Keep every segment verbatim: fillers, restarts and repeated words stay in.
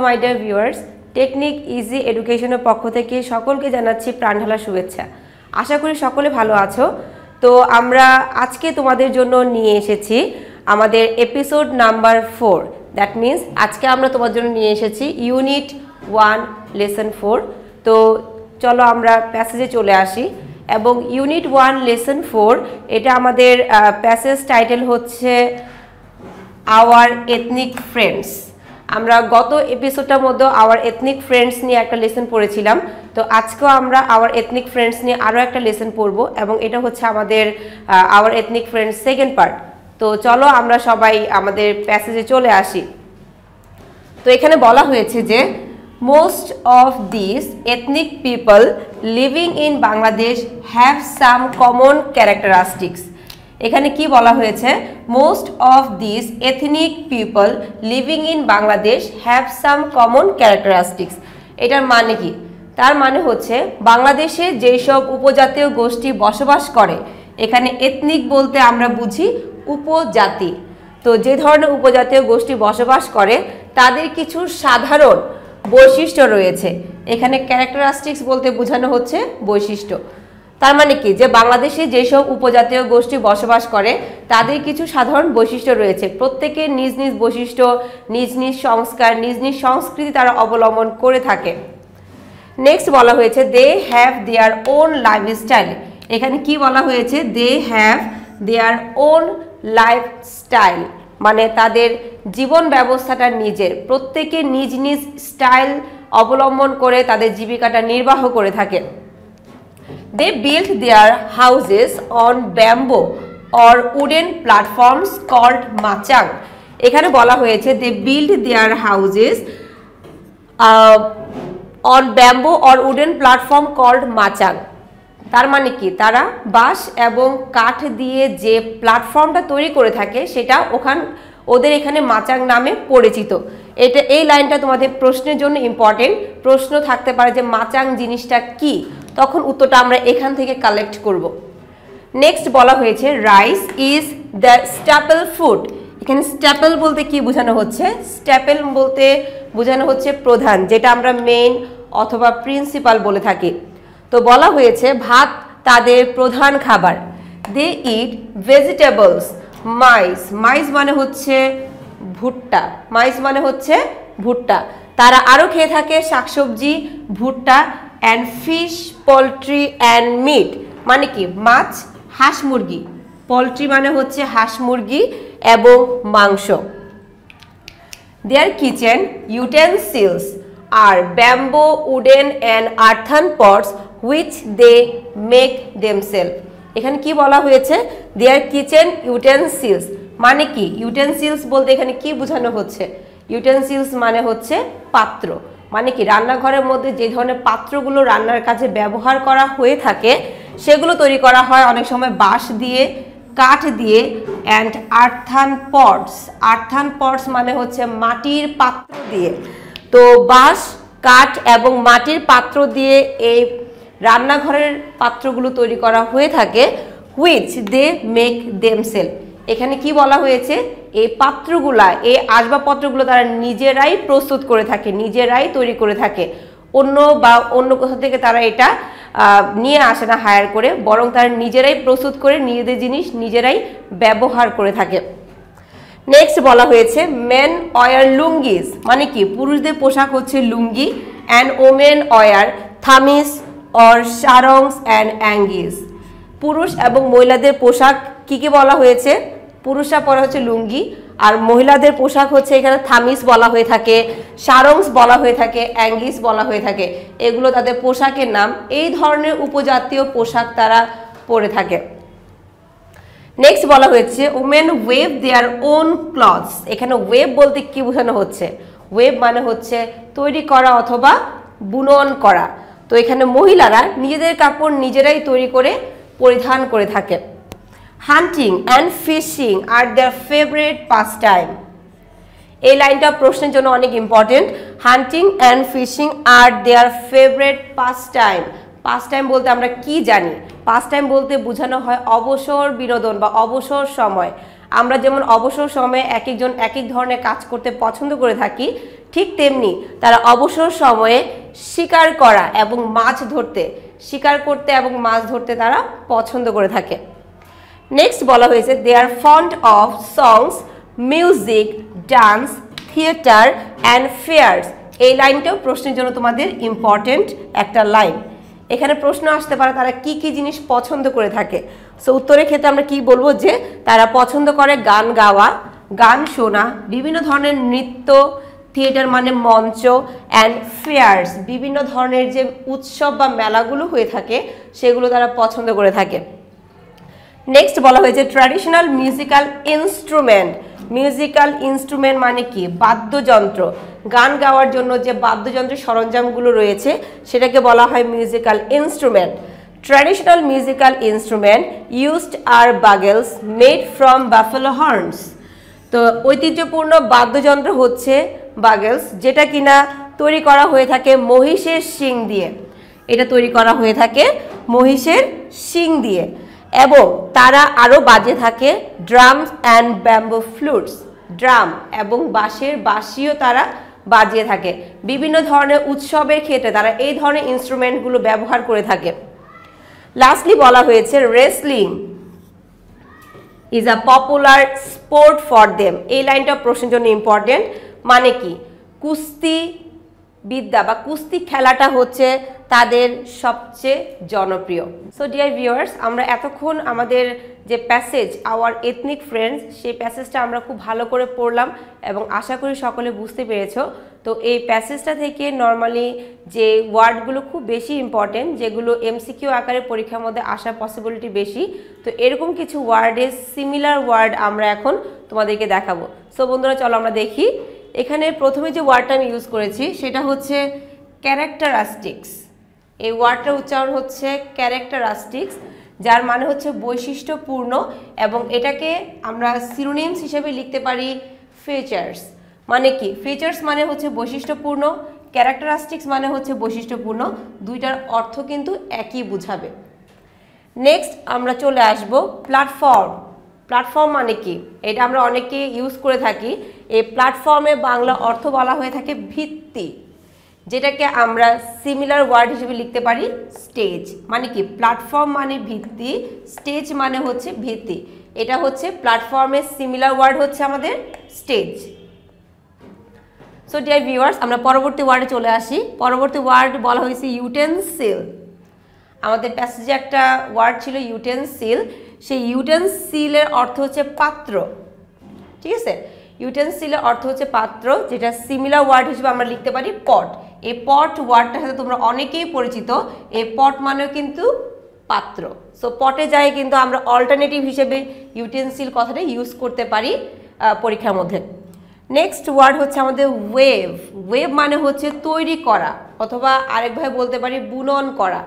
Hello my dear viewers, Technique Easy Education पक्ष थेके सकलके जानाচ্ছি প্রাণঢালা শুভেচ্ছা। आशा करी सकले ভালো আছো। तो আমরা আজকে তোমাদের জন্য নিয়ে এসেছি আমাদের episode number four. That means আজকে আমরা তোমাদের জন্য নিয়ে এসেছি ইউনিট वन लेसन फोर। तो চলো আমরা প্যাসেজে চলে আসি এবং ইউনিট वन लेसन फोर এটা আমাদের প্যাসেজ টাইটেল হচ্ছে আওয়ার এথনিক ফ্রেন্ডস। আমরা গত এপিসোডটার মধ্যে আওয়ার এথনিক ফ্রেন্ডস নিয়ে একটা লেসন পড়েছিলাম। তো আজকেও আমরা আওয়ার এথনিক ফ্রেন্ডস নিয়ে আরও একটা লেসন পড়ব এবং এটা হচ্ছে আমাদের our ethnic friends second part. তো চলো আমরা সবাই আমাদের প্যাসেজে চলে আসি। তো এখানে বলা হয়েছে যে most of this ethnic people living in Bangladesh have some common characteristics. এখানে কি বলা হয়েছে most of this ethnic people living in Bangladesh have some common characteristics. এটার মানে কি? তার মানে হচ্ছে বাংলাদেশে যেসব উপজাতীয় গোষ্ঠী বসবাস করে, এখানে এথনিক বলতে আমরা বুঝি উপজাতি। তো যে ধরনের উপজাতীয় গোষ্ঠী বসবাস করে তাদের কিছু সাধারণ বৈশিষ্ট্য রয়েছে। এখানে ক্যারেক্টারিস্টিক্স বলতে বোঝানো হচ্ছে বৈশিষ্ট্য। তার মানে কি যে বাংলাদেশে যেসব উপজাতীয় গোষ্ঠী বসবাস করে তাদের কিছু সাধারণ বৈশিষ্ট্য রয়েছে। প্রত্যেকের নিজ নিজ বৈশিষ্ট্য, নিজ নিজ সংস্কার, নিজ নিজ সংস্কৃতি তারা অবলম্বন করে থাকে। নেক্সট বলা হয়েছে they have their own lifestyle. এখানে কি বলা হয়েছে they have their own lifestyle, মানে তাদের জীবন ব্যবস্থাটা নিজের। প্রত্যেকে নিজ নিজ স্টাইল অবলম্বন করে তাদের জীবিকাটা নির্বাহ করে থাকে। They built their houses on bamboo or wooden platforms called machang. এখানে বলা হয়েছে they built their houses uh, on bamboo or wooden platform called machang. তার মানে কি তারা বাঁশ এবং কাঠ দিয়ে যে প্ল্যাটফর্মটা তৈরি করে থাকে সেটা ওখান ওদের এখানে মাচাং নামে পরিচিত। এটা এই লাইনটা তোমাদের প্রশ্নের জন্য ইম্পর্টেন্ট। প্রশ্ন থাকতে পারে যে মাচাং জিনিসটা কি, তখন উত্তরটা আমরা এখান থেকে কালেক্ট করব। নেক্সট বলা হয়েছে rice is the staple food. এখানে স্ট্যাপল বলতে কি বোঝানো হচ্ছে? স্ট্যাপল বলতে বোঝানো হচ্ছে প্রধান, যেটা আমরা মেইন অথবা প্রিন্সিপাল বলে থাকি। তো বলা হয়েছে ভাত তাদের প্রধান খাবার। দে ইট ভেজিটেবলস মাইস। মাইস মানে হচ্ছে ভুট্টা। মাইস মানে হচ্ছে ভুট্টা। তারা আরও খেয়ে থাকে শাকসবজি, ভুট্টা and fish, poultry and meat. মানে কি মাছ, হাঁস মুরগি। পোলট্রি মানে হচ্ছে হাঁস মুরগি এবং মাংস। Their kitchen utensils are bamboo, wooden and earthen pots which they make themselves. এখানে কি বলা হয়েছে their kitchen utensils, মানে কি utensils বলতে এখানে কি বোঝানো হচ্ছে? utensils মানে হচ্ছে পাত্র। মানে কি রান্নাঘরের মধ্যে যে ধরনের পাত্রগুলো রান্নার কাজে ব্যবহার করা হয়ে থাকে সেগুলো তৈরি করা হয় অনেক সময় বাঁশ দিয়ে, কাঠ দিয়ে and earthen pots. Earthen pots মানে হচ্ছে মাটির পাত্র দিয়ে। তো বাঁশ, কাঠ এবং মাটির পাত্র দিয়ে এই রান্নাঘরের পাত্রগুলো তৈরি করা হয়ে থাকে হুইচ দে মেক দেমসেলফ। এখানে কি বলা হয়েছে এই পাত্রগুলা, এই আসবাবপত্রগুলো তারা নিজেরাই প্রস্তুত করে থাকে, নিজেরাই তৈরি করে থাকে। অন্য বা অন্য কোথা থেকে তারা এটা নিয়ে আসে না হায়ার করে, বরং তারা নিজেরাই প্রস্তুত করে নিজেদের জিনিস নিজেরাই ব্যবহার করে থাকে। নেক্সট বলা হয়েছে মেন ওয়ার লুঙ্গিস, মানে কি পুরুষদের পোশাক হচ্ছে lungi. And women wear thamis or sarongs and angis. পুরুষ এবং মহিলাদের পোশাক কি কি বলা হয়েছে? পুরুষরা পরে হচ্ছে লুঙ্গি, আর মহিলাদের পোশাক হচ্ছে এখানে থামিস বলা হয়ে থাকে, সারংস বলা হয়ে থাকে, অ্যাঙ্গিস বলা হয়ে থাকে। এগুলো তাদের পোশাকের নাম। এই ধরনের উপজাতীয় পোশাক তারা পরে থাকে। নেক্সট বলা হয়েছে women weave their own clothes. এখানে ওয়েভ বলতে কি বোঝানো হচ্ছে? ওয়েভ মানে হচ্ছে তৈরি করা অথবা বুনন করা। তো এখানে মহিলারা নিজেদের কাপড় নিজেরাই তৈরি করে পরিধান করে থাকে। Hunting and fishing are their favourite pastime. এই লাইনটা প্রশ্নের জন্য অনেক important. Hunting and fishing are their favourite pastime. Pastime বলতে আমরা কি জানি? পাস টাইম বলতে বোঝানো হয় অবসর বিনোদন বা অবসর সময়। আমরা যেমন অবসর সময়ে এক একজন এক এক ধরনের কাজ করতে পছন্দ করে থাকি, ठीक तेमनी तारा अवसर समय शिकार करा एवं माछ धरते शिकार करते एवं माछ धरते तारा पसंद करे थाके। नेक्स्ट बला हयेछे they are fond of songs music dance theatre and fairs. এই লাইনটাও প্রশ্নের জন্য তোমাদের ইম্পর্টেন্ট একটা লাইন। এখানে প্রশ্ন আসতে পারে তারা কি কি জিনিস পছন্দ করে থাকে। সো উত্তরের ক্ষেত্রে আমরা কি বলবো যে তারা পছন্দ করে গান গাওয়া, গান শোনা, বিভিন্ন ধরনের নৃত্য, থিয়েটার মানে মঞ্চ, অ্যান্ড ফেয়ার্স বিভিন্ন ধরনের যে উৎসব বা মেলাগুলো হয়ে থাকে সেগুলো তারা পছন্দ করে থাকে। নেক্সট বলা হয়েছে traditional musical instrument. Musical instrument মানে কি? বাদ্যযন্ত্র। গান গাওয়ার জন্য যে বাদ্যযন্ত্রের সরঞ্জামগুলো রয়েছে সেটাকে বলা হয় musical instrument. Traditional musical instrument used are bugles made from buffalo horns. তো ঐতিহ্যপূর্ণ বাদ্যযন্ত্র হচ্ছে বাগেলস, যেটা কিনা তৈরি করা হয়ে থাকে মহিষের শিং দিয়ে। এটা তৈরি করা হয়ে থাকে মহিষের শিং দিয়ে এবং তারা আরও বাজে থাকে drums and bamboo flutes. Drum এবং বাঁশের বাঁশিও তারা বাজিয়ে থাকে। বিভিন্ন ধরনের উৎসবের ক্ষেত্রে তারা এই ধরনের ইনস্ট্রুমেন্টগুলো ব্যবহার করে থাকে। লাস্টলি বলা হয়েছে wrestling is a popular sport for them. এই লাইনটা প্রশ্নের জন্য ইম্পর্টেন্ট। মানে কি? কুস্তি বিদ্যা বা কুস্তি খেলাটা হচ্ছে তাদের সবচেয়ে জনপ্রিয়। সো ডিয়ার ভিউয়ার্স, আমরা এতক্ষণ আমাদের যে প্যাসেজ আওয়ার এথনিক ফ্রেন্ডস সেই প্যাসেজটা আমরা খুব ভালো করে পড়লাম এবং আশা করি সকলে বুঝতে পেরেছো। তো এই প্যাসেজটা থেকে নর্মালি যে ওয়ার্ডগুলো খুব বেশি ইম্পর্টেন্ট, যেগুলো এমসিকিউ আকারে পরীক্ষার মধ্যে আসার পসিবিলিটি বেশি, তো এরকম কিছু ওয়ার্ডের সিমিলার ওয়ার্ড আমরা এখন তোমাদেরকে দেখাবো। সো বন্ধুরা চলো আমরা দেখি। এখানে প্রথমে যে ওয়ার্ডটা আমি ইউজ করেছি সেটা হচ্ছে ক্যারেক্টারিস্টিক্স। এই ওয়ার্ডটার উচ্চারণ হচ্ছে ক্যারেক্টারিস্টিক্স, যার মানে হচ্ছে বৈশিষ্ট্যপূর্ণ এবং এটাকে আমরা সিনোনিমস হিসেবে লিখতে পারি ফিচার্স। মানে কি? ফিচার্স মানে হচ্ছে বৈশিষ্ট্যপূর্ণ, ক্যারেক্টারিস্টিক্স মানে হচ্ছে বৈশিষ্ট্যপূর্ণ। দুইটার অর্থ কিন্তু একই বোঝাবে। নেক্সট আমরা চলে আসব প্ল্যাটফর্ম। প্ল্যাটফর্ম মানে কি? এটা আমরা অনেকে ইউজ করে থাকি। এই প্ল্যাটফর্মে বাংলা অর্থ বলা হয়ে থাকে ভিত্তি, যেটাকে আমরা সিমিলার ওয়ার্ড হিসেবে লিখতে পারি স্টেজ। মানে কি? প্ল্যাটফর্ম মানে ভিত্তি, স্টেজ মানে হচ্ছে ভিত্তি। এটা হচ্ছে প্ল্যাটফর্মের সিমিলার ওয়ার্ড হচ্ছে আমাদের স্টেজ। সো ডিয়ার ভিউয়ার্স, আমরা পরবর্তী ওয়ার্ডে চলে আসি। পরবর্তী ওয়ার্ড বলা হয়েছে ইউটেন্সিল। আমাদের প্যাসেজে একটা ওয়ার্ড ছিল ইউটেন্সিল। সেই ইউটেন্সিলের অর্থ হচ্ছে পাত্র। ঠিক আছে, ইউটেন্সিলের অর্থ হচ্ছে পাত্র, যেটা সিমিলার ওয়ার্ড হিসেবে আমরা লিখতে পারি পট। এই পট ওয়ার্ডটার সাথে তোমরা অনেকেই পরিচিত। এই পট মানেও কিন্তু পাত্র। সো পটে যায় কিন্তু আমরা অল্টারনেটিভ হিসেবে ইউটেন্সিল কথাটা ইউজ করতে পারি পরীক্ষার মধ্যে। নেক্সট ওয়ার্ড হচ্ছে আমাদের ওয়েভ। ওয়েভ মানে হচ্ছে তৈরি করা, অথবা আরেকভাবে বলতে পারি বুনন করা।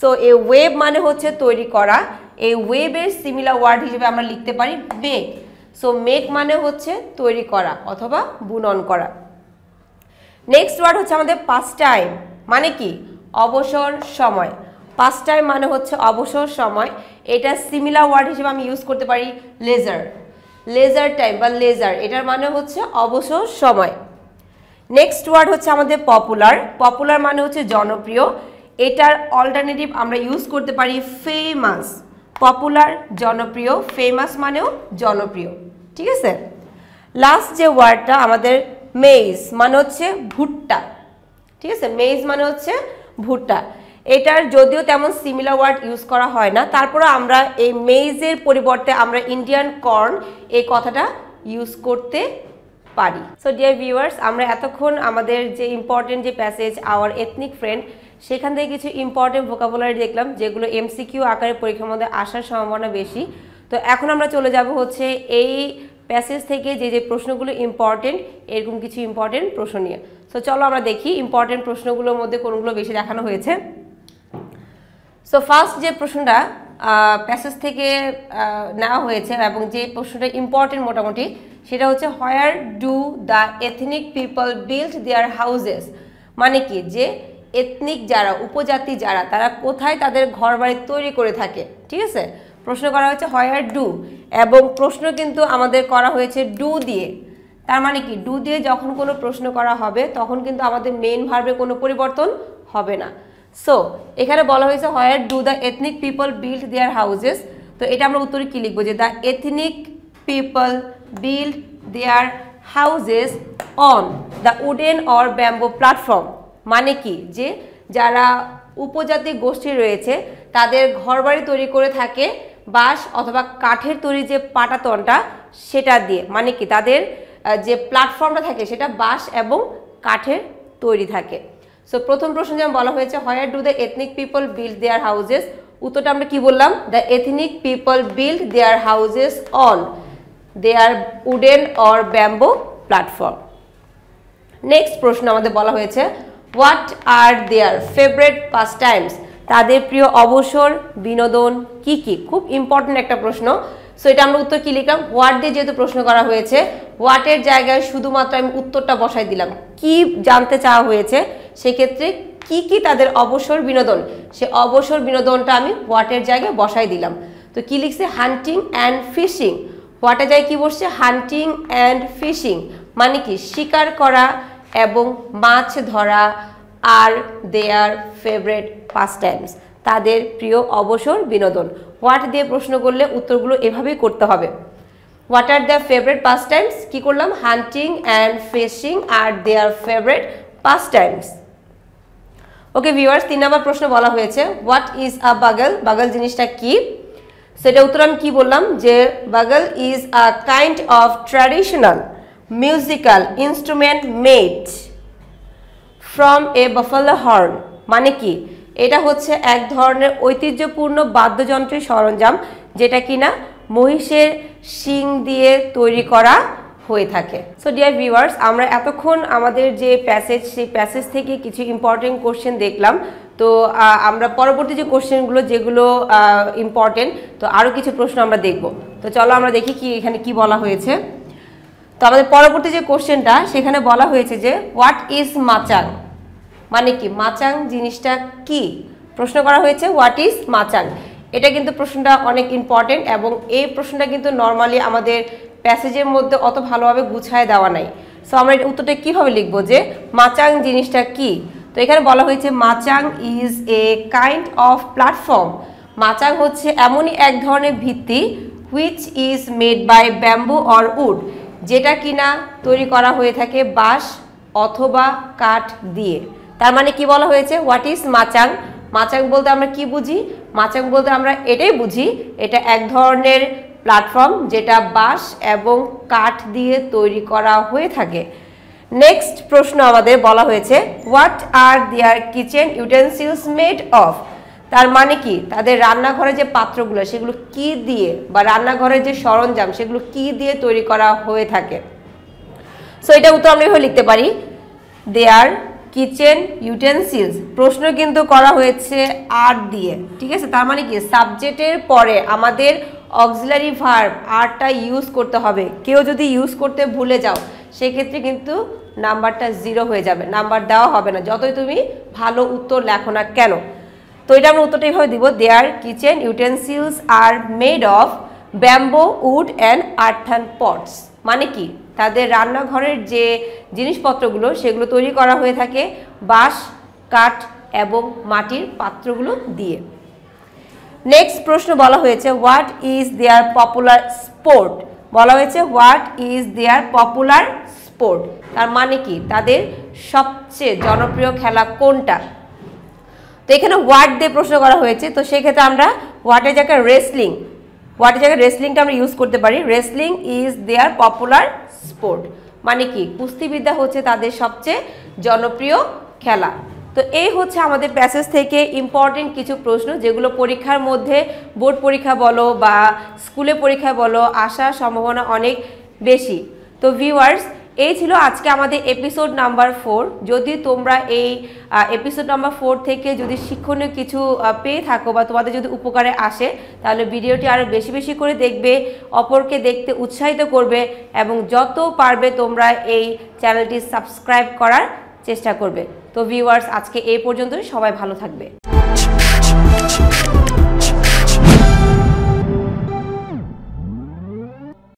সো এই ওয়েভ মানে হচ্ছে তৈরি করা। এই ওয়েভের সিমিলার ওয়ার্ড হিসেবে আমরা লিখতে পারি মেক। সো মেক মানে হচ্ছে তৈরি করা অথবা বুনন করা। নেক্সট ওয়ার্ড হচ্ছে আমাদের পাস্ট টাইম। মানে কি? অবসর সময়। পাস্ট টাইম মানে হচ্ছে অবসর সময়। এটা সিমিলার ওয়ার্ড হিসেবে আমি ইউজ করতে পারি লেজার। লেজার টাইম বা লেজার, এটার মানে হচ্ছে অবসর সময়। নেক্সট ওয়ার্ড হচ্ছে আমাদের পপুলার। পপুলার মানে হচ্ছে জনপ্রিয়। এটার অল্টারনেটিভ আমরা ইউজ করতে পারি ফেমাস। পপুলার জনপ্রিয়, ফেমাস মানেও জনপ্রিয়। ঠিক আছে, লাস্ট যে ওয়ার্ডটা আমাদের মেইজ মানে হচ্ছে ভুট্টা। ঠিক আছে, মেইজ মানে হচ্ছে ভুট্টা। এটার যদিও তেমন সিমিলার ওয়ার্ড ইউজ করা হয় না, তারপরে আমরা এই মেইজের পরিবর্তে আমরা ইন্ডিয়ান কর্ন এই কথাটা ইউজ করতে পারি। সো ডিয়ার ভিউয়ার্স, আমরা এতক্ষণ আমাদের যে ইম্পর্টেন্ট যে প্যাসেজ আওয়ার এথনিক ফ্রেন্ড সেখান থেকে কিছু ইম্পর্টেন্ট ভোকাবুলারি দেখলাম, যেগুলো এমসিকিউ আকারে পরীক্ষার মধ্যে আসার সম্ভাবনা বেশি। তো এখন আমরা চলে যাব হচ্ছে এই প্যাসেজ থেকে যে যে প্রশ্নগুলো ইম্পর্টেন্ট, এরকম কিছু ইম্পর্টেন্ট প্রশ্ন নিয়ে। সো চলো আমরা দেখি ইম্পর্টেন্ট প্রশ্নগুলোর মধ্যে কোনগুলো বেশি দেখানো হয়েছে। সো ফার্স্ট যে প্রশ্নটা প্যাসেজ থেকে নেওয়া হয়েছে এবং যে প্রশ্নটা ইম্পর্টেন্ট মোটামুটি, সেটা হচ্ছে where do the ethnic people build their houses. মানে কি? যে এথনিক যারা, উপজাতি যারা, তারা কোথায় তাদের ঘর বাড়ি তৈরি করে থাকে। ঠিক আছে, প্রশ্ন করা হয়েছে হোয়ার ডু, এবং প্রশ্ন কিন্তু আমাদের করা হয়েছে ডু দিয়ে। তার মানে কি ডু দিয়ে যখন কোনো প্রশ্ন করা হবে তখন কিন্তু আমাদের মেইন ভার্বে কোনো পরিবর্তন হবে না। সো এখানে বলা হয়েছে where do the ethnic people build their houses, তো এটা আমরা উত্তরে কি লিখব যে the ethnic people build their houses on the wooden or bamboo platform. মানে কি যে যারা উপজাতি গোষ্ঠী রয়েছে তাদের ঘরবাড়ি তৈরি করে থাকে বাঁশ অথবা কাঠের তৈরি যে পাটাতনটা সেটা দিয়ে, মানে কি তাদের যে প্ল্যাটফর্মটা থাকে সেটা বাঁশ এবং কাঠের তৈরি থাকে। সো প্রথম প্রশ্ন যেমন বলা হয়েছে where do the ethnic people build their houses, উত্তরটা আমরা কি বললাম the ethnic people build their houses on their wooden or bamboo platform. Next প্রশ্ন আমাদের বলা হয়েছে what are their favourite pastimes, তাদের প্রিয় অবসর বিনোদন কি কি, খুব ইম্পর্টেন্ট একটা প্রশ্ন। সো এটা আমরা উত্তর কি লিখলাম হোয়াট দিয়ে যেহেতু প্রশ্ন করা হয়েছে হোয়াটের জায়গায় শুধুমাত্র আমি উত্তরটা বসাই দিলাম, কি জানতে চাওয়া হয়েছে সেক্ষেত্রে কি কি তাদের অবসর বিনোদন সে অবসর বিনোদনটা আমি হোয়াটের জায়গায় বসাই দিলাম। তো কি লিখছে হান্টিং অ্যান্ড ফিশিং, হোয়াটের জায়গায় কি বসছে হান্টিং অ্যান্ড ফিশিং, মানে কি শিকার করা এবং মাছ ধরা are their favourite pastimes, তাদের প্রিয় অবসর বিনোদন। হোয়াট দিয়ে প্রশ্ন করলে উত্তরগুলো এভাবেই করতে হবে what are their favourite pastimes, কী করলাম hunting and fishing are their favourite pastimes. Okay viewers, তিন নম্বর প্রশ্ন বলা হয়েছে হোয়াট ইজ আ বাগল, বাগল জিনিসটা কি, সেটা উত্তর আমি কী বললাম যে bugle is a kind of traditional musical instrument made from a buffalo horn, মানে কি এটা হচ্ছে এক ধরনের ঐতিহ্যপূর্ণ বাদ্যযন্ত্রের সরঞ্জাম যেটা কিনা মহিষের শিং দিয়ে তৈরি করা হয়ে থাকে। সো ডিয়ার ভিউয়ার্স, আমরা এতক্ষণ আমাদের যে প্যাসেজ সেই প্যাসেজ থেকে কিছু ইম্পর্টেন্ট কোশ্চেন দেখলাম, তো আমরা পরবর্তী যে কোশ্চেনগুলো যেগুলো ইম্পর্টেন্ট তো আরও কিছু প্রশ্ন আমরা দেখব। তো চলো আমরা দেখি কি এখানে কি বলা হয়েছে। তো আমাদের পরবর্তী যে কোশ্চেনটা সেখানে বলা হয়েছে যে হোয়াট ইজ মাচাং, মানে কি মাচাং জিনিসটা কি প্রশ্ন করা হয়েছে হোয়াট ইজ মাচাং। এটা কিন্তু প্রশ্নটা অনেক ইম্পর্টেন্ট এবং এই প্রশ্নটা কিন্তু নর্মালি আমাদের প্যাসেজের মধ্যে অত ভালোভাবে গুছায় দেওয়া নাই। সো আমরা এটা উত্তরটা কীভাবে লিখব যে মাচাং জিনিসটা কি, তো এখানে বলা হয়েছে machang is a kind of platform, machang হচ্ছে এমনই এক ধরনের ভিত্তি which is made by bamboo or wood, যেটা কিনা তৈরি করা হয়ে থাকে বাঁশ অথবা কাঠ দিয়ে। তার মানে কি বলা হয়েছে হোয়াট ইজ মাচাং, মাচাং বলতে আমরা কি বুঝি, মাচাং বলতে আমরা এটাই বুঝি এটা এক ধরনের প্ল্যাটফর্ম যেটা বাঁশ এবং কাঠ দিয়ে তৈরি করা হয়ে থাকে। নেক্সট প্রশ্ন আমাদের বলা হয়েছে what are their kitchen utensils made of, তার মানে কি তাদের রান্নাঘরে যে পাত্রগুলো সেগুলো কি দিয়ে বা রান্নাঘরের যে সরঞ্জাম সেগুলো কি দিয়ে তৈরি করা হয়ে থাকে। সো এটা উত্তর আমরা এভাবে লিখতে পারি দেয়ার কিচেন ইউটেন্সিলস, প্রশ্ন কিন্তু করা হয়েছে আর দিয়ে, ঠিক আছে, তার মানে কি সাবজেক্টের পরে আমাদের অক্সিলারি ভার্ব আরটা ইউজ করতে হবে। কেউ যদি ইউজ করতে ভুলে যাও সেক্ষেত্রে কিন্তু নাম্বারটা জিরো হয়ে যাবে, নাম্বার দেওয়া হবে না যতই তুমি ভালো উত্তর লেখো না কেন। তো এটা আমরা উত্তরটা এইভাবে দিব their kitchen utensils are made of bamboo wood and earthen pots, মানে কি তাদের রান্নাঘরের যে জিনিসপত্রগুলো সেগুলো তৈরি করা হয়ে থাকে বাঁশ কাঠ এবং মাটির পাত্রগুলো দিয়ে। নেক্সট প্রশ্ন বলা হয়েছে what is their popular sport, বলা হয়েছে what is their popular sport, তার মানে কি তাদের সবচেয়ে জনপ্রিয় খেলা কোনটা। তো এখানে হোয়াট দিয়ে প্রশ্ন করা হয়েছে, তো সেক্ষেত্রে আমরা হোয়াটের জায়গায় রেসলিং, হোয়াটের জায়গায় রেসলিংটা আমরা ইউজ করতে পারি wrestling is their popular sport, মানে কি কুস্তিবিদ্যা হচ্ছে তাদের সবচেয়ে জনপ্রিয় খেলা। তো এই হচ্ছে আমাদের প্যাসেজ থেকে ইম্পর্টেন্ট কিছু প্রশ্ন যেগুলো পরীক্ষার মধ্যে বোর্ড পরীক্ষা বলো বা স্কুলে পরীক্ষা বলো আসার সম্ভাবনা অনেক বেশি। তো ভিউয়ার্স, এই ছিল আজকে আমাদের এপিসোড নাম্বার ফোর। যদি তোমরা এই এপিসোড নাম্বার ফোর থেকে যদি শিক্ষণীয় কিছু পেয়ে থাকো বা তোমাদের যদি উপকারে আসে তাহলে ভিডিওটি আরও বেশি বেশি করে দেখবে, অপরকে দেখতে উৎসাহিত করবে এবং যত পারবে তোমরা এই চ্যানেলটি সাবস্ক্রাইব করার চেষ্টা করবে। তো ভিউয়ার্স, আজকে এই পর্যন্তই, সবাই ভালো থাকবে।